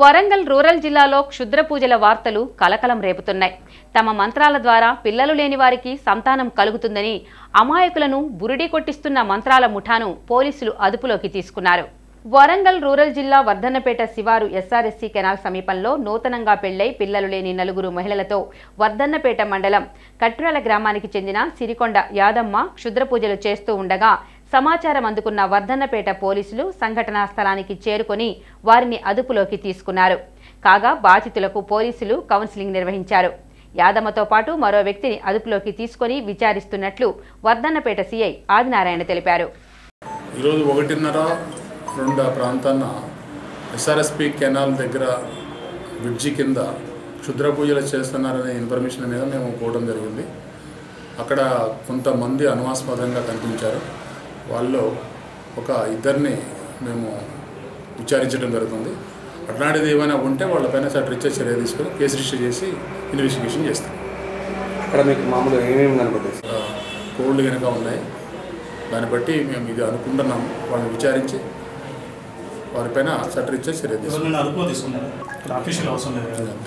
Warangal rural జిల్లాలో క్షుద్ర పూజల వార్తలు కలకలం రేపుతున్నాయి. తమ మంత్రాల ద్వారా పిల్లలు లేని వారికి సంతానం కలుగుతుందని అమాయకులను బురిడి కొట్టిస్తున్న మంత్రాల ముఠాను పోలీసులు అదుపులోకి తీసుకున్నారు. వరంగల్ రూరల్ జిల్లా వర్ధన్నపేట శివారు ఎస్ఆర్ఎస్సీ కెనాల్ సమీపంలో నూతనంగా పెళ్లై పిల్లలు లేని నలుగురు మహిళలతో వర్ధన్నపేట మండలం కట్రాల గ్రామానికి చెందిన సిరికొండ యాదమ్మ క్షుద్ర పూజలు చేస్తూ ఉండగా సమాచారం అందుకున్న వర్ధన్నపేట పోలీసులు సంఘటనా స్థలానికి చేరుకొని వారిని అదుపులోకి తీసుకున్నారు. కాగా బాధితులకు పోలీసులు కౌన్సిలింగ్ నిర్వహించారు. యాదమ్మతో పాటు మరో వ్యక్తిని అదుపులోకి తీసుకొని విచారిస్తున్నట్లు వర్ధన్నపేట సిఐ ఆదినారాయణ తెలిపారు. ఈరోజు 1:30-2 ప్రాంతాన ఎస్ఆర్ఎస్పీ కెనాల్ దగ్గర బ్రిడ్జి కింద క్షుద్ర పూజలు చేస్తున్నారనే ఇన్ఫర్మేషన్ మీద మేము పోవడం జరిగింది. అక్కడ కొంతమంది అనుమానాస్పదంగా కనిపించారు. వాళ్ళు ఒక ఇద్దరిని మేము విచారించడం జరుగుతుంది. అట్లాంటిది ఏమైనా ఉంటే వాళ్ళపైన రిజిస్టర్ చర్య తీసుకొని కేసు రిజిస్టర్ చేసి ఇన్వెస్టిగేషన్ చేస్తాం. ఇక్కడ మీకు మామూలుగా ఏమేమి కనపడతాయి? కోళ్ళు కనుక ఉన్నాయి, దాన్ని బట్టి మేము ఇది అనుకుంటున్నాము. వాళ్ళని విచారించి వారిపైన రిజిస్టర్ చర్య తీసుకుంటాం.